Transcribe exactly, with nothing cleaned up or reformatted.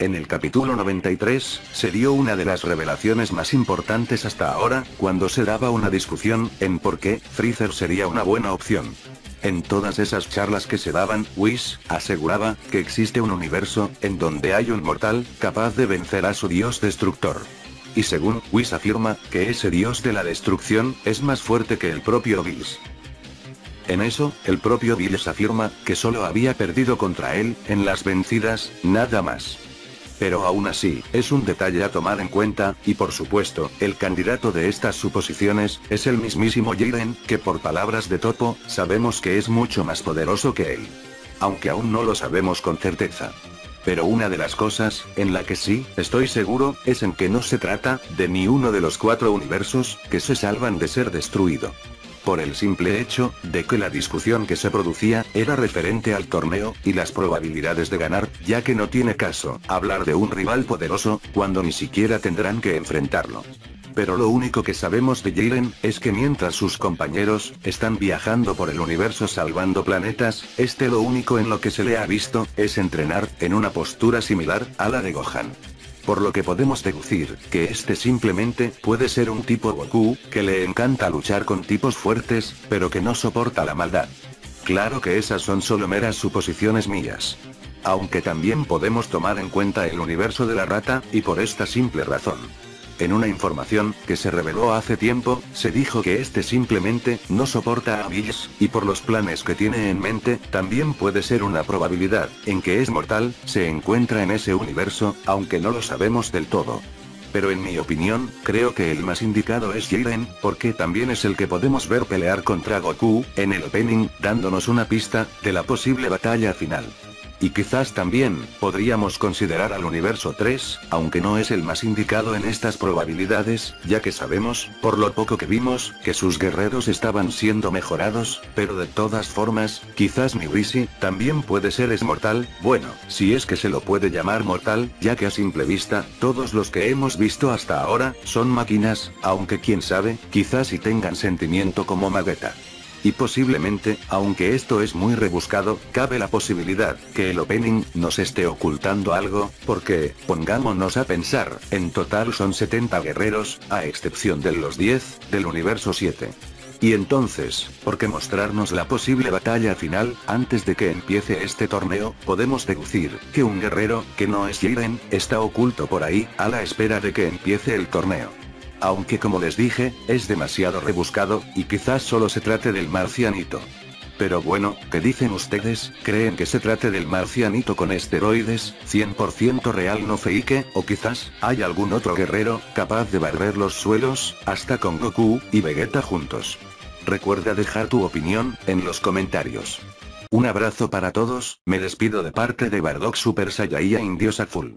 En el capítulo noventa y tres, se dio una de las revelaciones más importantes hasta ahora, cuando se daba una discusión en por qué Freezer sería una buena opción. En todas esas charlas que se daban, Whis aseguraba que existe un universo en donde hay un mortal capaz de vencer a su dios destructor. Y según Whis afirma, que ese dios de la destrucción es más fuerte que el propio Beerus. En eso, el propio Beerus afirma que solo había perdido contra él en las vencidas, nada más. Pero aún así, es un detalle a tomar en cuenta, y por supuesto, el candidato de estas suposiciones es el mismísimo Jiren, que por palabras de Topo, sabemos que es mucho más poderoso que él. Aunque aún no lo sabemos con certeza. Pero una de las cosas en la que sí estoy seguro, es en que no se trata de ni uno de los cuatro universos que se salvan de ser destruido. Por el simple hecho de que la discusión que se producía era referente al torneo y las probabilidades de ganar, ya que no tiene caso hablar de un rival poderoso cuando ni siquiera tendrán que enfrentarlo. Pero lo único que sabemos de Jiren es que mientras sus compañeros están viajando por el universo salvando planetas, este lo único en lo que se le ha visto es entrenar en una postura similar a la de Gohan. Por lo que podemos deducir que este simplemente puede ser un tipo Goku, que le encanta luchar con tipos fuertes, pero que no soporta la maldad. Claro que esas son solo meras suposiciones mías. Aunque también podemos tomar en cuenta el universo de la rata, y por esta simple razón. En una información que se reveló hace tiempo, se dijo que este simplemente no soporta a Whis, y por los planes que tiene en mente, también puede ser una probabilidad en que es mortal, se encuentra en ese universo, aunque no lo sabemos del todo. Pero en mi opinión, creo que el más indicado es Jiren, porque también es el que podemos ver pelear contra Goku, en el opening, dándonos una pista de la posible batalla final. Y quizás también podríamos considerar al universo tres, aunque no es el más indicado en estas probabilidades, ya que sabemos, por lo poco que vimos, que sus guerreros estaban siendo mejorados, pero de todas formas, quizás Miwisi también puede ser es mortal, bueno, si es que se lo puede llamar mortal, ya que a simple vista, todos los que hemos visto hasta ahora, son máquinas, aunque quién sabe, quizás sí tengan sentimiento como Magetta. Y posiblemente, aunque esto es muy rebuscado, cabe la posibilidad que el opening nos esté ocultando algo, porque, pongámonos a pensar, en total son setenta guerreros, a excepción de los diez, del universo siete. Y entonces, ¿por qué mostrarnos la posible batalla final, antes de que empiece este torneo? Podemos deducir que un guerrero, que no es Jiren, está oculto por ahí, a la espera de que empiece el torneo. Aunque como les dije, es demasiado rebuscado, y quizás solo se trate del marcianito. Pero bueno, ¿qué dicen ustedes? ¿Creen que se trate del marcianito con esteroides, cien por ciento real no fake? ¿O quizás hay algún otro guerrero capaz de barrer los suelos, hasta con Goku y Vegeta juntos? Recuerda dejar tu opinión en los comentarios. Un abrazo para todos, me despido de parte de Bardock Super Saiyajin Dios Azul.